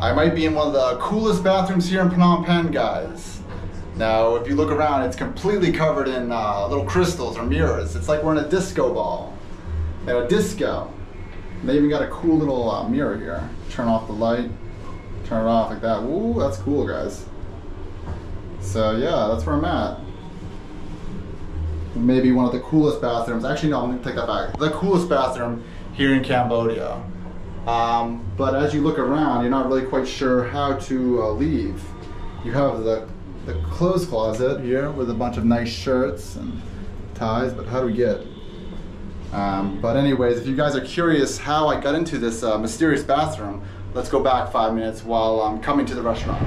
I might be in one of the coolest bathrooms here in Phnom Penh, guys. Now, if you look around, it's completely covered in little crystals or mirrors. It's like we're in a disco ball, at a disco. And they even got a cool little mirror here. Turn off the light, turn it off like that. Ooh, that's cool, guys. So yeah, that's where I'm at. Maybe one of the coolest bathrooms. Actually, no, I'm gonna take that back. The coolest bathroom here in Cambodia. But as you look around, you're not really quite sure how to leave. You have the clothes closet here with a bunch of nice shirts and ties, but how do we get? But anyways, if you guys are curious how I got into this mysterious bathroom, let's go back 5 minutes while I'm coming to the restaurant.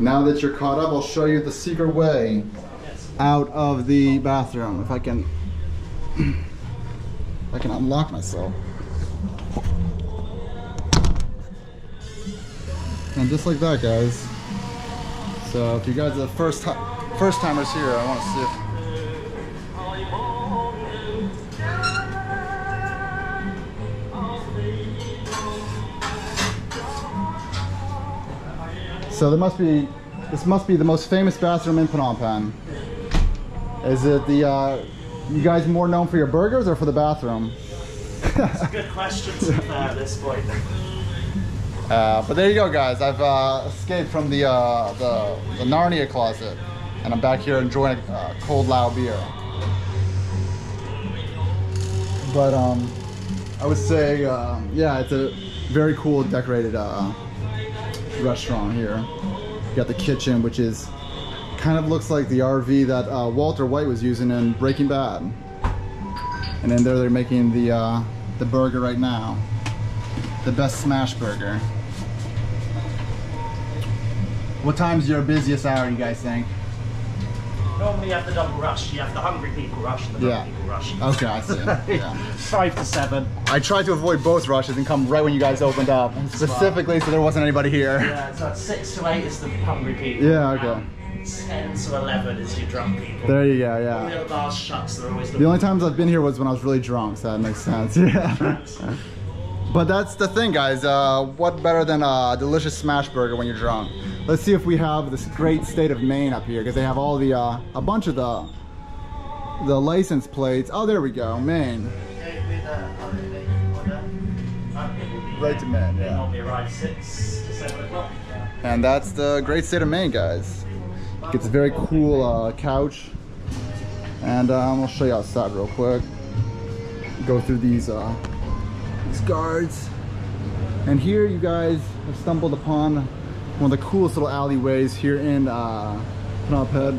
Now that you're caught up, I'll show you the secret way out of the bathroom. If I can unlock myself. And just like that, guys. So if you guys are the first timers here, I want to see if. So this must be the most famous bathroom in Phnom Penh. Is it the, you guys more known for your burgers or for the bathroom? That's a good question at this point. But there you go, guys. I've escaped from the Narnia closet, and I'm back here enjoying a cold Lao beer. But I would say, yeah, it's a very cool decorated restaurant here. You got the kitchen, which is kind of looks like the RV that Walter White was using in Breaking Bad. And then there they're making the burger right now, the best smash burger. What time's your busiest hour, you guys think? Normally you have the double rush. You have the hungry people rush and the yeah. People rush. Okay, I see. Yeah. 5 to 7. I tried to avoid both rushes and come right when you guys opened up, specifically so there wasn't anybody here. Yeah, so at 6 to 8 is the hungry people. Yeah, okay. 10 to 11 is your drunk people. There you go, yeah. All the other bars shut, so they're always the only times I've been here was when I was really drunk, so that makes sense. Yeah. But that's the thing, guys. What better than a delicious smash burger when you're drunk? Let's see if we have this great state of Maine up here, because they have all the a bunch of the license plates. Oh, there we go, Maine. Right to Maine, yeah. 6 to 7 o'clock. And that's the great state of Maine, guys. It's a very cool couch, and I'll show you outside real quick. Go through these guards, and here you guys have stumbled upon one of the coolest little alleyways here in Phnom Penh,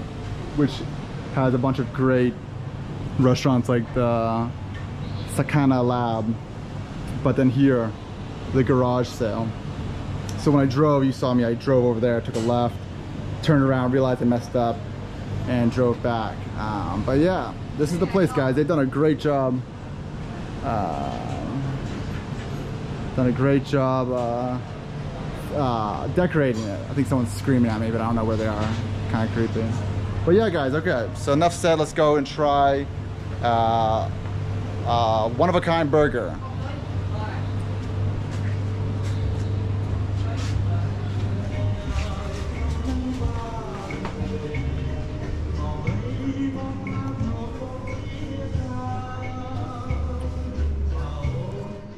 which has a bunch of great restaurants like the Sakana Lab, but then here, the Garage Sale. So when I drove, you saw me, I drove over there, took a left, turned around, realized I messed up, and drove back. But yeah, this is the place, guys. They've done a great job. Decorating it. I think someone's screaming at me, but I don't know where they are. Kind of creepy. But yeah, guys, okay. So enough said, let's go and try one-of-a-kind burger.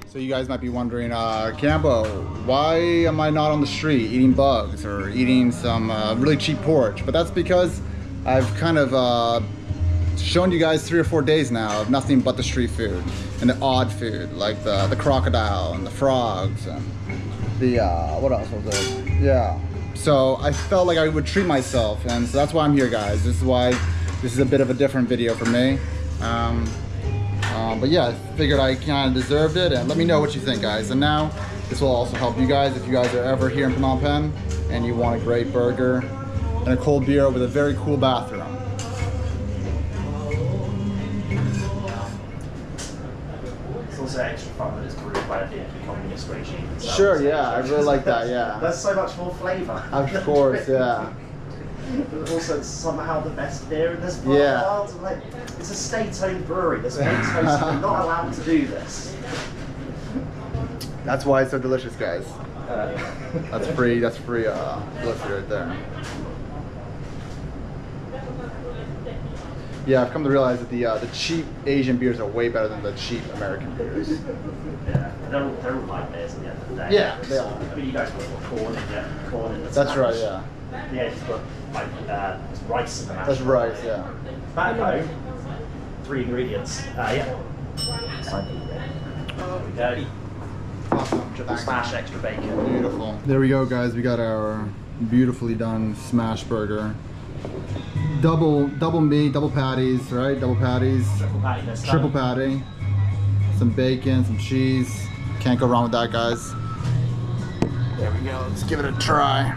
So you guys might be wondering, Cambo, why am I not on the street eating bugs or eating some really cheap porridge? But that's because I've kind of shown you guys 3 or 4 days now of nothing but the street food and the odd food, like the crocodile and the frogs and the, what else was it? Yeah. So I felt like I would treat myself, and so that's why I'm here, guys. This is why this is a bit of a different video for me. But yeah, I figured I kind of deserved it, and let me know what you think, guys. And now, this will also help you guys if you guys are ever here in Phnom Penh and you want a great burger and a cold beer with a very cool bathroom. It's also extra fun that it's brewed by the communist regime. Sure, yeah, I really like that, yeah. That's so much more flavor. Of course, yeah. But also it's somehow the best beer in this part of the world. It's a state-owned brewery. The state's not allowed to do this. That's why it's so delicious, guys. That's free delivery right there. Yeah, I've come to realize that the cheap Asian beers are way better than the cheap American beers. Yeah, they're all light beers at the end of the day. Yeah, they are. I mean, you guys put corn in there, corn in the That's right, yeah. Yeah, you put like rice in the mash. That's rice, yeah. Back home, 3 ingredients. Yeah. There we go. Triple smash, extra bacon. Beautiful. There we go, guys. We got our beautifully done smash burger. Double meat, double patties, right? Double patties. Triple patty this time. Triple patty. Some bacon, some cheese. Can't go wrong with that, guys. There we go. Let's give it a try.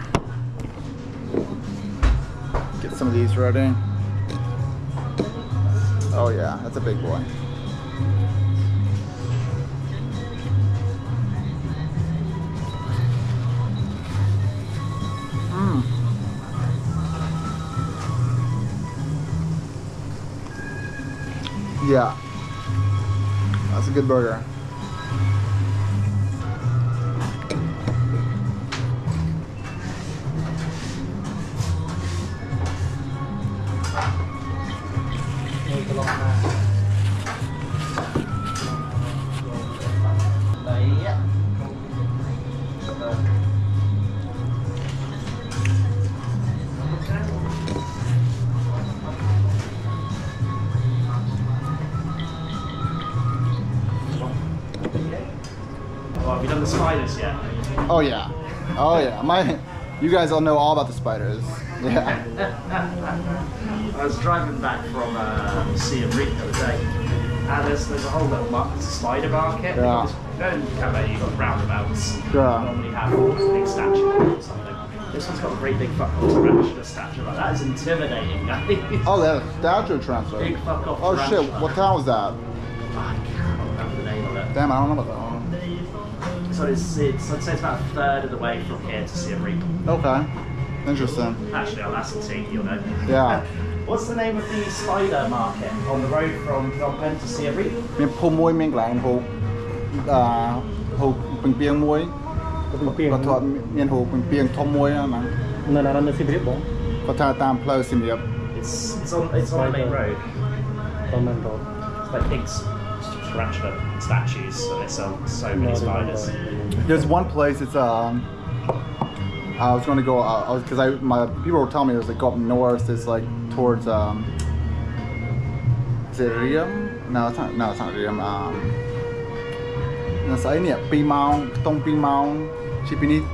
Get some of these ready. Oh yeah, that's a big boy. Yeah, that's a good burger. Oh yeah, oh yeah. You guys all know all about the spiders. Yeah. I was driving back from Siem Reap the other day, and there's a whole little market, spider market. Yeah. Then you got roundabouts. Yeah. Normally have a big statue or something. This one's got a great big fuck off tarantula statue. Like that is intimidating. Oh, they have a statue of tarantula. Big fuck off. Oh tarantula. Shit! What town was that? I can't remember the name of it. Damn, I don't remember that one. So I'd say it's about 1/3 of the way from here to Siem Reap. Okay, interesting. Actually, I'll ask you, you'll know. Yeah. What's the name of the spider market on the road from Phnom Penh to Siem Reap? It's on the main road. It's like pigs. Tarantula statues, and they sell so many spiders. There's one place. It's I was going to go because my people were telling me it was like go up north. It's like towards is it Riem? No, it's not. No, it's not Riem. It's like near Pimao, Tong Pimao, Chipinit,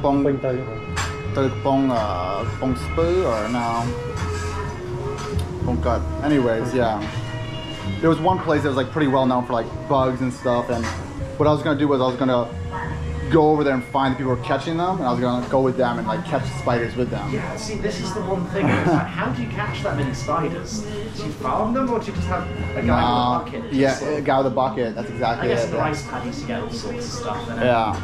Pong, Pong, Pong Spur or now Pong Cut. Anyways, yeah. There was one place that was like pretty well known for like bugs and stuff, and what I was gonna do was I was gonna go over there and find the people who were catching them, and I was gonna go with them and like catch the spiders with them. Yeah, see, this is the one thing. It's like, how do you catch that many spiders? Do you farm them, or do you just have a guy with a bucket? Yeah, a guy with a bucket. That's exactly. I guess the rice paddies to get all sorts of stuff. Yeah,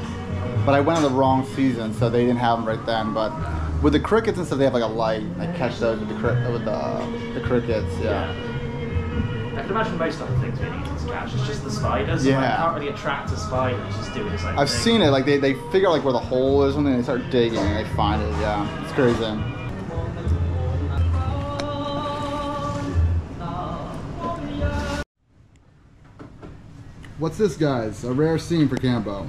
but I went on the wrong season, so they didn't have them right then. But with the crickets and stuff, they have like a light. I catch those with the crickets. Yeah. I can imagine most other things being easy to catch. It's just the spiders. Yeah. Like, you can't really attract a spider. It's just doing its own thing. I've seen it. Like they figure out like where the hole is, and then they start digging and they find it. Yeah, it's crazy. What's this, guys? A rare scene for Cambo.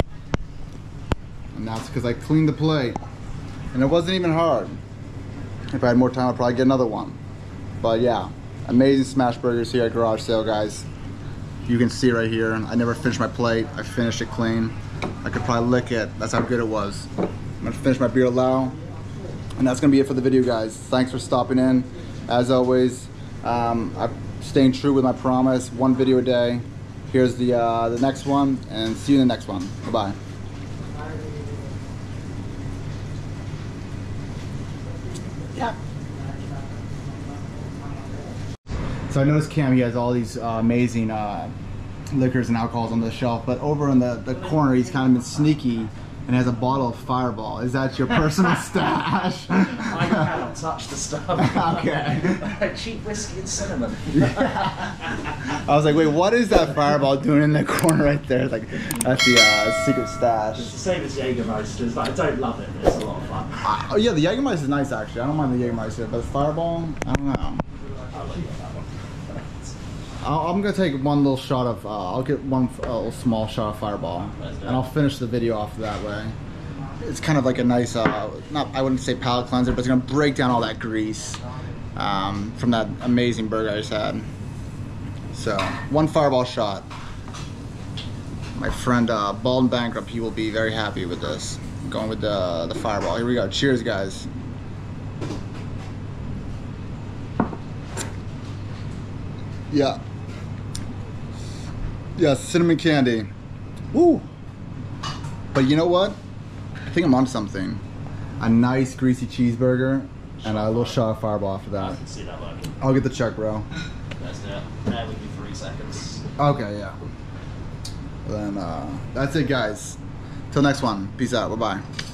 And that's because I cleaned the plate. And it wasn't even hard. If I had more time, I'd probably get another one. But yeah, amazing smash burgers here at Garage Sale, guys. You can see right here, I never finished my plate. I finished it clean. I could probably lick it. That's how good it was. I'm gonna finish my beer Lao. And that's gonna be it for the video, guys. Thanks for stopping in. As always, I'm staying true with my promise. One video a day. Here's the next one, and see you in the next one. Bye-bye. Yeah. So I noticed Cam, he has all these amazing liquors and alcohols on the shelf, but over in the corner, he's kind of been sneaky and has a bottle of Fireball. Is that your personal stash? I cannot touch the stuff. Okay. Cheap whiskey and cinnamon. Yeah. I was like, wait, what is that Fireball doing in the corner right there? Like, that's the secret stash. It's the same as Jägermeisters, but I don't love it, but it's a lot of fun. Oh yeah, the Jägermeister is nice actually. I don't mind the Jägermeister, but the Fireball, I don't know. I like that one. I'm gonna take one little shot of, I'll get one small shot of Fireball, and I'll finish the video off that way. It's kind of like a nice, I wouldn't say palate cleanser, but it's gonna break down all that grease from that amazing burger I just had. So, one Fireball shot. My friend Bald and Bankrupt, he will be very happy with this. I'm going with the Fireball. Here we go, cheers guys. Yeah. Yeah, cinnamon candy. Woo! But you know what? I think I'm on something. A nice greasy cheeseburger and a little shot of Fireball after that. I can see that working. I'll get the check, bro. That's it. That would be 3 seconds. Okay, yeah. Then that's it, guys. Till next one. Peace out. Bye-bye.